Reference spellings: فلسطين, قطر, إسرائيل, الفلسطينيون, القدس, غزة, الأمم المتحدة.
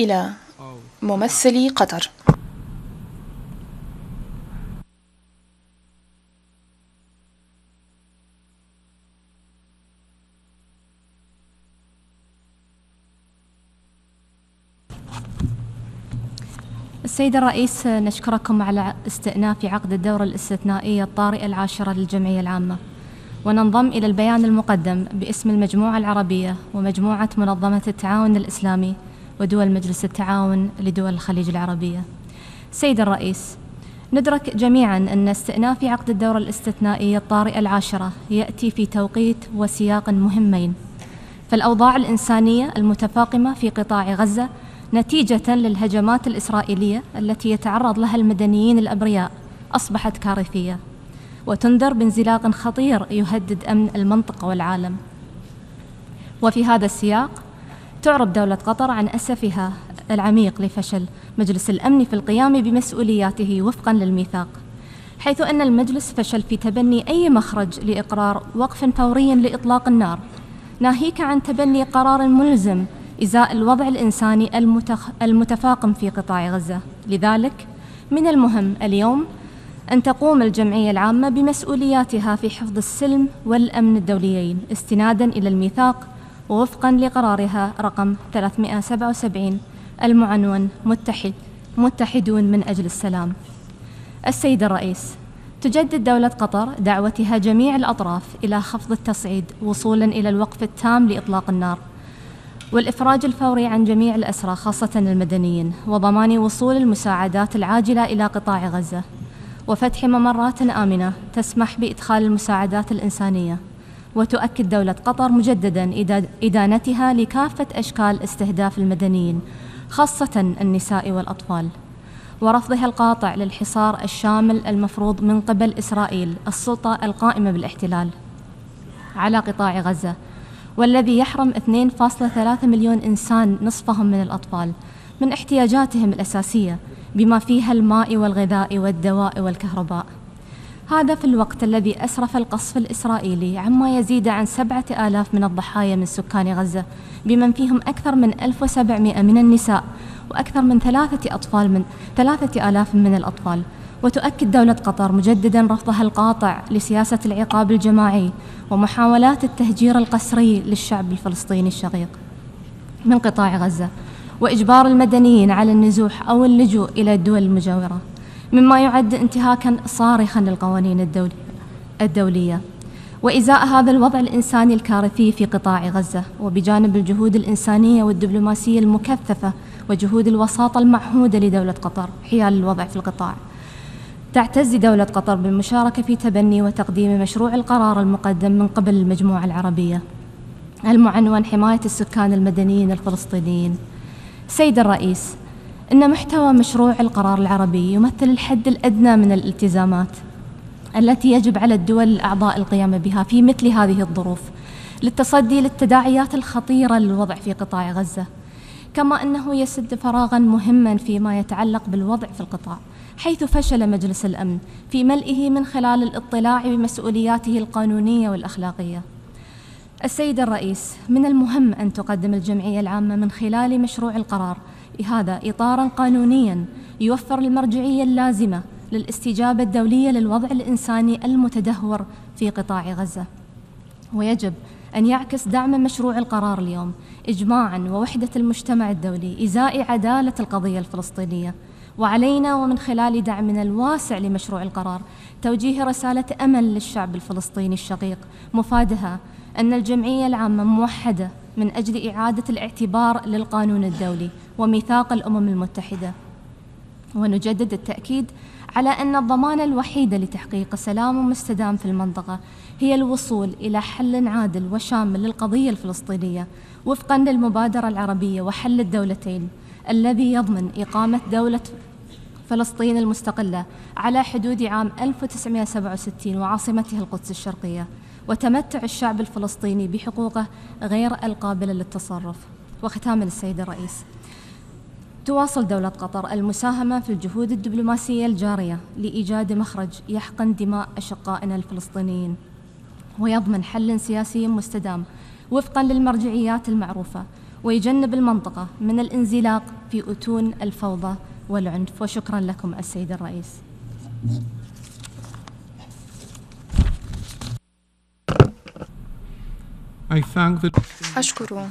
إلى ممثلي قطر. السيد الرئيس، نشكركم على استئناف عقد الدورة الاستثنائية الطارئة العاشرة للجمعية العامة، وننضم إلى البيان المقدم باسم المجموعة العربية ومجموعة منظمة التعاون الإسلامي ودول مجلس التعاون لدول الخليج العربية. سيد الرئيس، ندرك جميعا أن استئناف عقد الدورة الاستثنائية الطارئة العاشرة يأتي في توقيت وسياق مهمين، فالأوضاع الإنسانية المتفاقمة في قطاع غزة نتيجة للهجمات الإسرائيلية التي يتعرض لها المدنيين الأبرياء أصبحت كارثية، وتنذر بانزلاق خطير يهدد أمن المنطقة والعالم. وفي هذا السياق تعرب دولة قطر عن أسفها العميق لفشل مجلس الأمن في القيام بمسؤولياته وفقا للميثاق، حيث أن المجلس فشل في تبني أي مخرج لإقرار وقف فوري لإطلاق النار، ناهيك عن تبني قرار ملزم إزاء الوضع الإنساني المتفاقم في قطاع غزة. لذلك من المهم اليوم أن تقوم الجمعية العامة بمسؤولياتها في حفظ السلم والأمن الدوليين استناداً إلى الميثاق ووفقاً لقرارها رقم 377 المعنون متحدون من أجل السلام. السيد الرئيس، تجدد دولة قطر دعوتها جميع الأطراف إلى خفض التصعيد وصولاً إلى الوقف التام لإطلاق النار والإفراج الفوري عن جميع الأسرى خاصة المدنيين، وضمان وصول المساعدات العاجلة إلى قطاع غزة، وفتح ممرات آمنة تسمح بإدخال المساعدات الإنسانية. وتؤكد دولة قطر مجدداً إدانتها لكافة أشكال استهداف المدنيين خاصة النساء والأطفال، ورفضها القاطع للحصار الشامل المفروض من قبل إسرائيل السلطة القائمة بالاحتلال على قطاع غزة، والذي يحرم 2.3 مليون إنسان نصفهم من الأطفال من احتياجاتهم الأساسية بما فيها الماء والغذاء والدواء والكهرباء، هذا في الوقت الذي أسرف القصف الإسرائيلي عما يزيد عن 7,000 من الضحايا من سكان غزة، بمن فيهم أكثر من 1,700 من النساء وأكثر من 3,000 من الأطفال. وتؤكد دولة قطر مجدداً رفضها القاطع لسياسة العقاب الجماعي ومحاولات التهجير القسري للشعب الفلسطيني الشقيق من قطاع غزة، وإجبار المدنيين على النزوح أو اللجوء إلى الدول المجاورة، مما يعد انتهاكاً صارخاً للقوانين الدولية، وإزاء هذا الوضع الإنساني الكارثي في قطاع غزة. وبجانب الجهود الإنسانية والدبلوماسية المكثفة وجهود الوساطة المعهودة لدولة قطر حيال الوضع في القطاع، تعتز دولة قطر بالمشاركة في تبني وتقديم مشروع القرار المقدم من قبل المجموعة العربية المعنون حماية السكان المدنيين الفلسطينيين. سيد الرئيس، إن محتوى مشروع القرار العربي يمثل الحد الأدنى من الالتزامات التي يجب على الدول الأعضاء القيام بها في مثل هذه الظروف للتصدي للتداعيات الخطيرة للوضع في قطاع غزة، كما أنه يسد فراغاً مهماً فيما يتعلق بالوضع في القطاع، حيث فشل مجلس الأمن في ملئه من خلال الاطلاع بمسؤولياته القانونية والأخلاقية. السيد الرئيس، من المهم أن تقدم الجمعية العامة من خلال مشروع القرار هذا إطاراً قانونياً يوفر المرجعية اللازمة للاستجابة الدولية للوضع الإنساني المتدهور في قطاع غزة، ويجب أن يعكس دعم مشروع القرار اليوم إجماعاً ووحدة المجتمع الدولي إزاء عدالة القضية الفلسطينية. وعلينا ومن خلال دعمنا الواسع لمشروع القرار توجيه رسالة أمل للشعب الفلسطيني الشقيق، مفادها أن الجمعية العامة موحدة من أجل إعادة الاعتبار للقانون الدولي وميثاق الأمم المتحدة، ونجدد التأكيد على أن الضمان الوحيد لتحقيق سلام مستدام في المنطقة هي الوصول إلى حل عادل وشامل للقضية الفلسطينية وفقاً للمبادرة العربية وحل الدولتين، الذي يضمن إقامة دولة فلسطين المستقلة على حدود عام 1967 وعاصمته القدس الشرقية، وتمتع الشعب الفلسطيني بحقوقه غير القابلة للتصرف. وختاما السيد الرئيس، تواصل دولة قطر المساهمة في الجهود الدبلوماسية الجارية لإيجاد مخرج يحقن دماء أشقائنا الفلسطينيين ويضمن حل سياسي مستدام وفقا للمرجعيات المعروفة، ويجنب المنطقة من الانزلاق في أتون الفوضى والعنف. وشكرا لكم السيد الرئيس. أشكر